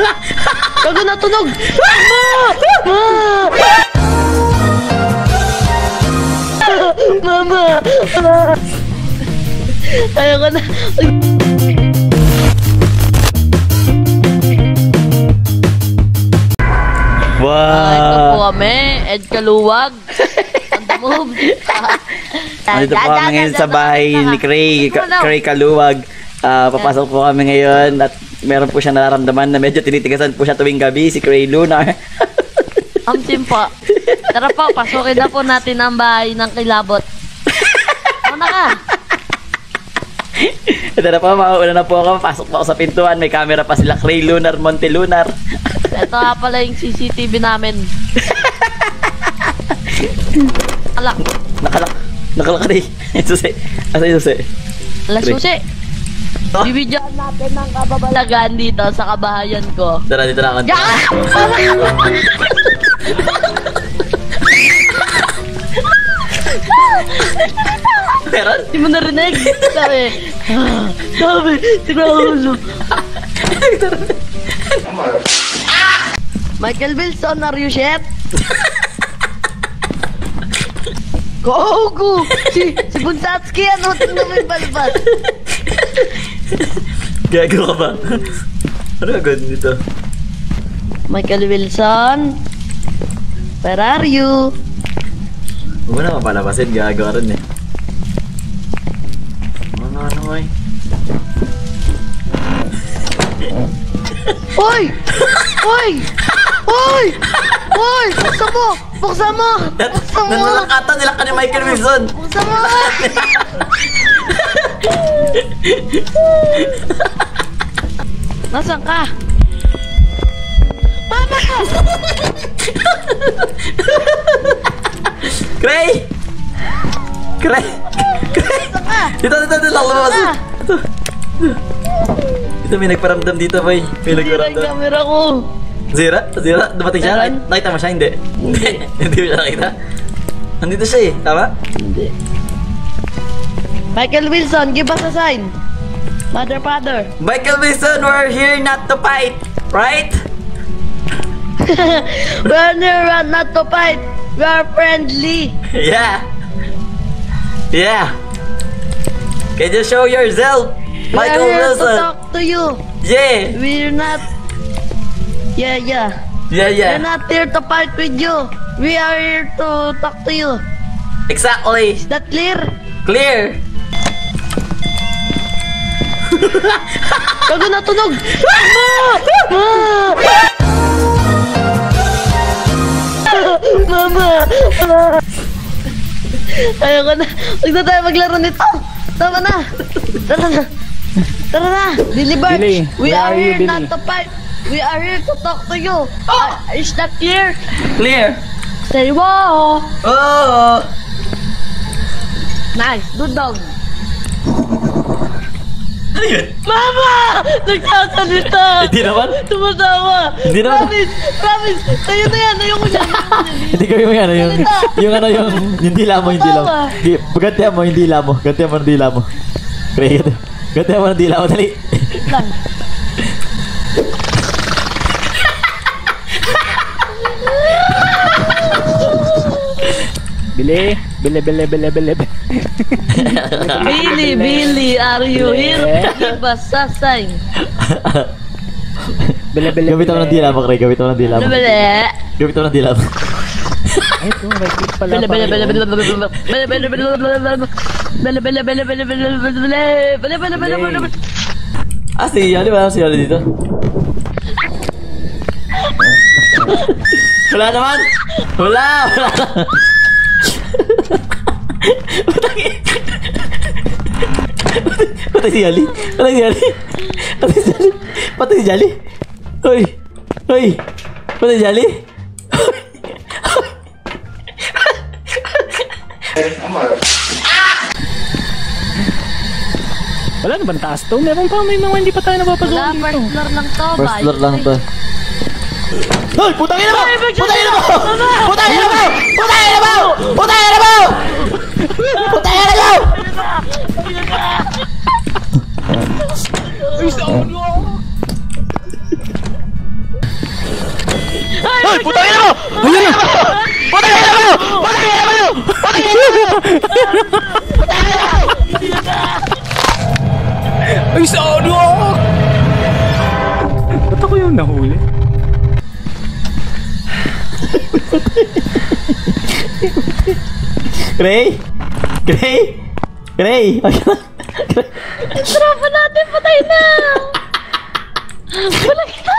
Gago natunog. Mama. Mama. Ayoko na. Wow. Ito po kami, Ed Kaluwag. Nandito po kami ngayon sa bahay ni Cray Kaluwag. Papasok po kami ngayon at meron po siyang nararamdaman na medyo tinitigasan po siya tuwing gabi, si Cray Lunar. Amtim po. Tara po, pasukin na po natin ang bahay ng kilabot. Una ka. Tara po, mauuna na po ako. Pasok po ako sa pintuan. May camera pa sila, Cray Lunar, Monte Lunar. Ito nga pala yung CCTV namin. Nakalak. Nakalak. Nakalak na eh. Susay. Asa yung susay? Alas susay. Bibidyoan natin ng kababalagan dito sa kabahayan ko. Tara dito na ako. Pero? Di mo narinig. Sabi. Sabi. Siguro. Michael Wilson, are you shit? Gogo! Si Buntatski, ano? Tingnan mo yung balbas. Gago ka ba? Ano agad nito? Michael Wilson, where are you? Huwag mo na mapalabasin, gago ka rin eh. Ano ay? Hoy! Hoy! Hoy! Hoy! Buksan mo! Buksan mo! Buksan mo! Nanalakatan nila ka ni Michael Wilson! Buksan mo! Nasaan ka? Mama! Cray! Cray! Cray! Dito! Dito! Dito! Lumabas! Dito! Dito may nagparamdam dito, boy. May nagparamdam. Sira yung camera ko. Sira? Sira? Dumating siya? Nakita mo siya? Hindi. Hindi mo siya nakita? Nandito siya eh. Tama? Hindi. Michael Wilson, give us a sign. Mother, father. Michael Wilson, we're here not to fight. Right? We're here not to fight. We are friendly. Yeah. Yeah. Can you show yourself? Michael Wilson. We are here to talk to you. Yeah. We're not. Yeah, yeah. Yeah, yeah. We're not here to fight with you. We are here to talk to you. Exactly. Is that clear? Clear. Gago natunog. Mama. Mama. Ayoko na. Huwag na tayo maglaro nito. Tama na. Tara na. Tara na, Billy Birch. Billy, we are here not to fight. We are here to talk to you. Oh, is that clear? Clear. Say wow. Oh. Nice, good dog. Mama, nagsasalita. Hindi naman. Tumatawa. Hindi naman. Promise, promise. Tayo na yan, ayaw ko siya. Hindi gawin mo yan. Yung ano yung dila mo, yung dila mo. Gantihan mo, yung dila mo. Gantihan mo, yung dila mo. Cray, gantihan mo ng dila mo, dali. Lang. Billy, Billy, Billy, Billy, Billy, Billy, Billy, are you here? Give us a sign. Billy, Billy, gawin mo ng dila mo, Cray, gawin mo ng dila mo. Billy, gawin mo ng dila mo. Ito, may clip pala pa kayo. Ah, siya. Di ba ang siya dito? Wala naman! Wala! Wala! Patay si Jali! Patay si Jali! Patay si Jali! Patay si Jali! Uy! Uy! Patay si Jali! Wala na bang taas to? Meron pa, may mga hindi pa tayo napapasunod dito. First floor lang to. First floor lang to. Hoy! Putangin na mo! Putangin na mo! Putangin na mo! Putangin na mo! Putangin na mo! Putangin na mo! Putangin na mo! Ay, sado ako! Ba't ako yung nahuli? Gray! Sarap natin! Patay na! Walang na!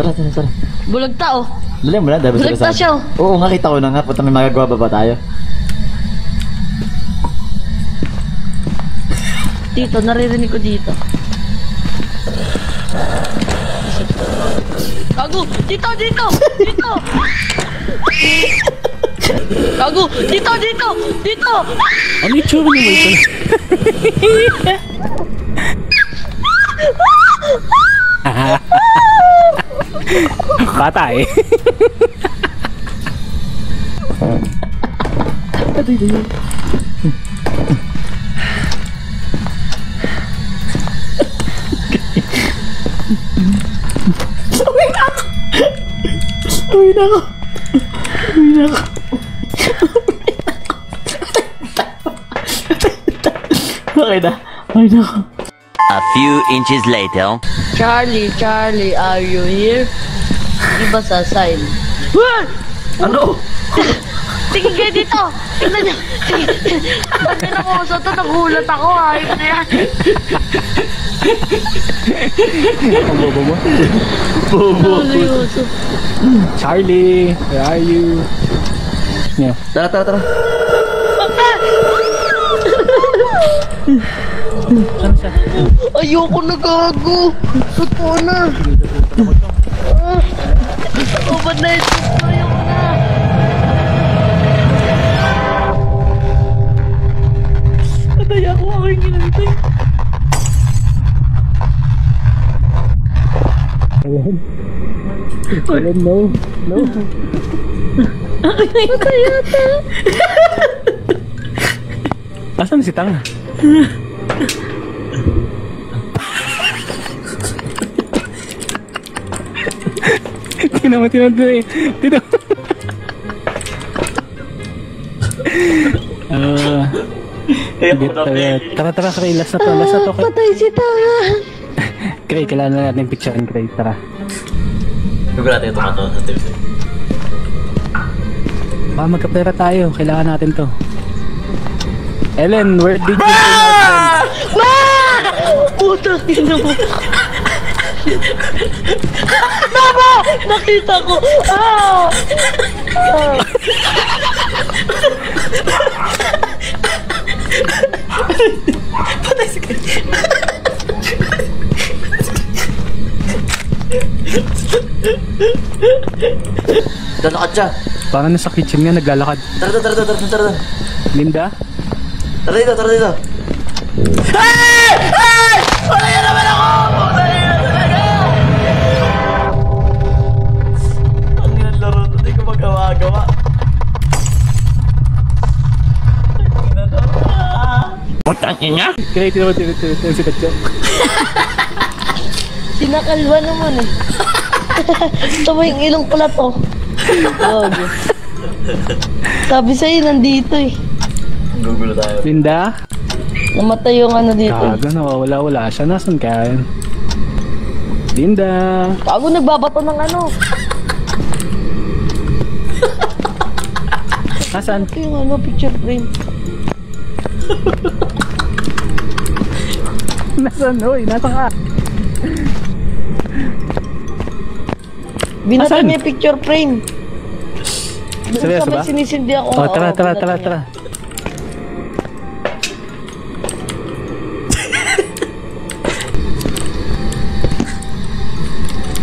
Tara. Bulag tao. Dali mo na, dapat sila sa akin. Oo nga, kita ko na nga. Punta may magagawa ba tayo? Dito, naririnig ko dito. Gago! Dito! Gago! Dito! Ano yung tsura naman ito? Patay. Uwi na ako. Okay na ako. A few inches later. Charlie, are you here? Give us a sign. What? Ano? Tingin kayo dito! Tingnan niya! Pagkin ako sa ito, nagulat ako ha! Ayun na yan! Ang bobo mo? Bobo! Charlie! Where are you? Yeah. Tara! Ayoko na gago! Totoo na! Ba't na ito? Ayoko na! Patay ako! Ako yung ginantay! Alam no! Patay yata! Asan si Tang? Tidak. Tara, Kray. Last na to. Patay si Tara. Kray, kailangan na natin picturein, Kray. Tara. Huwag natin ito mato. Baka magkapera tayo. Kailangan natin to. Ellen, where did you... Puta! Mama! Nakita ko! Patay si Kay! Lalakad siya! Parang nasa kitchen nga naglalakad. Tara! Linda? Tara dito! Ay! Ay! Wala yan naman ako! Tangina. Kaya tinatawag si Katya. Sinakalwa naman eh. Tama yung ilong pala to. Sabi sa'yo nandito eh. Gugulo tayo. Linda? Namatay yung ano dito. Kaga nawawala siya. Nasaan ka? Linda? Kago nagbabato ng ano. Nasaan? Ito yung ano, picture frame. Nasaan? Uy, nasaan ka? Binatay niya picture frame. Seryoso ba? Sinisindi ako. Oh, tara.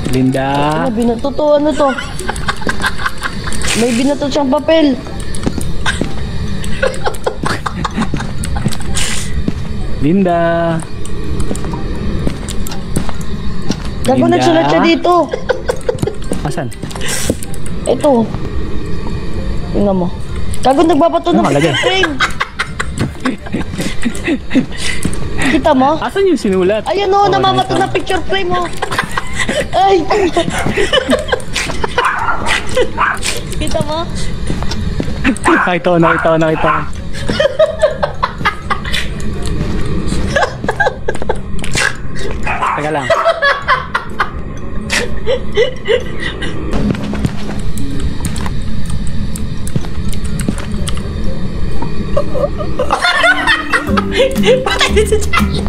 Linda. Ano, binato to? Ano to? May binato siyang papel. Linda. Dago nagsulat siya dito. Asan? Ito. Tingnan mo. Dago nagbabato ng frame. Kita mo? Asan yung sinulat? Ayan o, namamato na picture frame o. Ay! Kita mo? Ito na. Teka lang. Patay din si Charlie.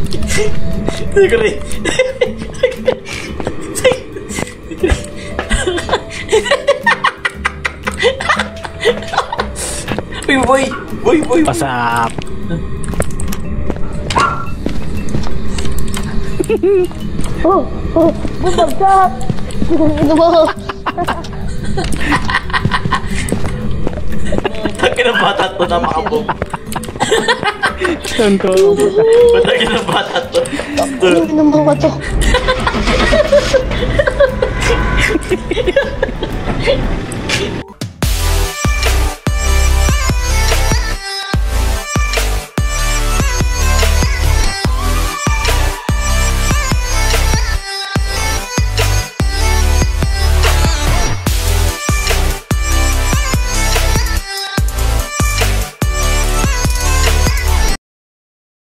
Uy, pasap. Pasap. Tangina bata to na makabog. Tangina bata to.